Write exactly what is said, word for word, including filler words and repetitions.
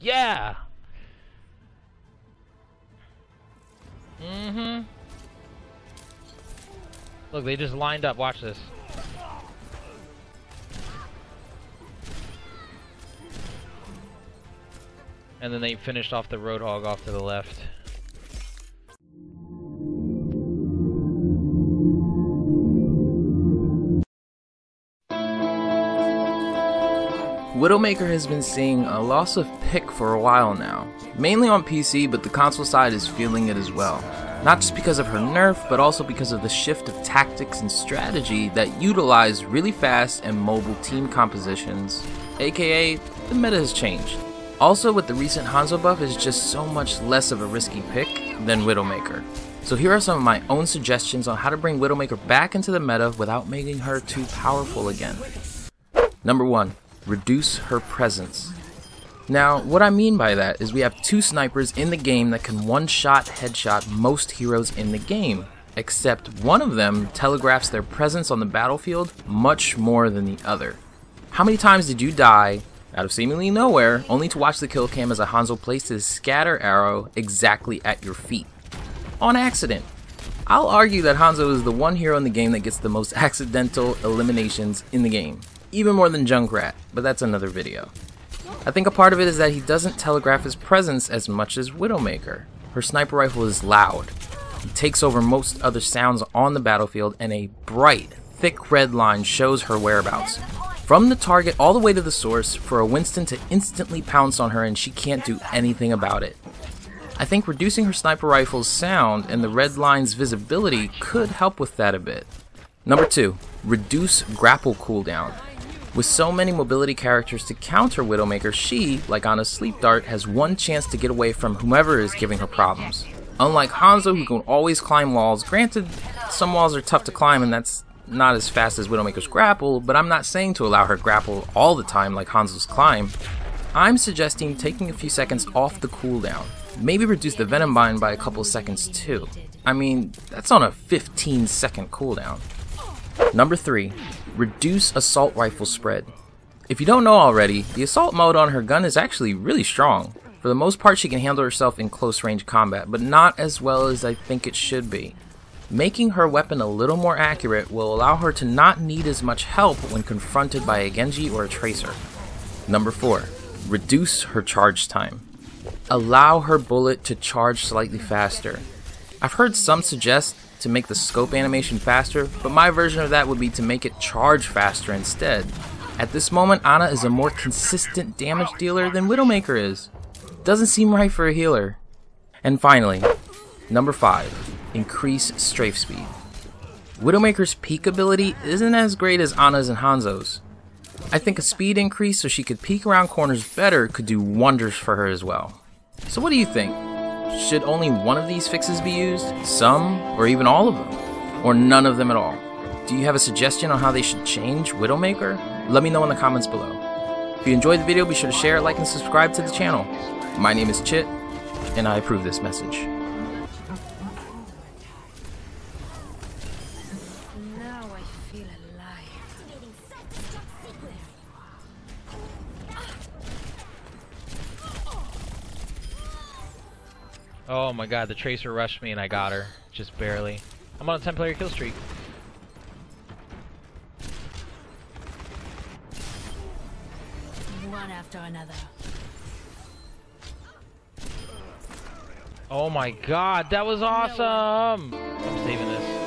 Yeah! Mm-hmm. Look, they just lined up. Watch this. And then they finished off the Roadhog off to the left. Widowmaker has been seeing a loss of pick for a while now, mainly on P C, but the console side is feeling it as well. Not just because of her nerf, but also because of the shift of tactics and strategy that utilize really fast and mobile team compositions, aka the meta has changed. Also, with the recent Hanzo buff, is just so much less of a risky pick than Widowmaker. So here are some of my own suggestions on how to bring Widowmaker back into the meta without making her too powerful again. Number one. Reduce her presence. Now, what I mean by that is we have two snipers in the game that can one-shot headshot most heroes in the game, except one of them telegraphs their presence on the battlefield much more than the other. How many times did you die out of seemingly nowhere only to watch the kill cam as a Hanzo placed his scatter arrow exactly at your feet? On accident. I'll argue that Hanzo is the one hero in the game that gets the most accidental eliminations in the game. Even more than Junkrat, but that's another video. I think a part of it is that he doesn't telegraph his presence as much as Widowmaker. Her sniper rifle is loud, it takes over most other sounds on the battlefield, and a bright, thick red line shows her whereabouts. From the target all the way to the source for a Winston to instantly pounce on her and she can't do anything about it. I think reducing her sniper rifle's sound and the red line's visibility could help with that a bit. Number two. Reduce grapple cooldown. With so many mobility characters to counter Widowmaker, she, like Ana's sleep dart, has one chance to get away from whomever is giving her problems. Unlike Hanzo, who can always climb walls, granted, some walls are tough to climb and that's not as fast as Widowmaker's grapple, but I'm not saying to allow her grapple all the time like Hanzo's climb. I'm suggesting taking a few seconds off the cooldown. Maybe reduce the venom bind by a couple seconds too. I mean, that's on a fifteen second cooldown. Number three. Reduce assault rifle spread. If you don't know already, the assault mode on her gun is actually really strong. For the most part, she can handle herself in close range combat, but not as well as I think it should be. Making her weapon a little more accurate will allow her to not need as much help when confronted by a Genji or a Tracer. Number four. Reduce her charge time. Allow her bullet to charge slightly faster. I've heard some suggest to make the scope animation faster, but my version of that would be to make it charge faster instead. At this moment, Ana is a more consistent damage dealer than Widowmaker is. Doesn't seem right for a healer. And finally, number five, increase strafe speed. Widowmaker's peek ability isn't as great as Ana's and Hanzo's. I think a speed increase so she could peek around corners better could do wonders for her as well. So what do you think? Should only one of these fixes be used, some, or even all of them, or none of them at all? Do you have a suggestion on how they should change Widowmaker? Let me know in the comments below. If you enjoyed the video, be sure to share, like, and subscribe to the channel. My name is Chit, and I approve this message. Now I feel alive. Oh my god, the Tracer rushed me and I got her. Just barely. I'm on a ten player kill streak. One after another. Oh my god, that was awesome! I'm saving this.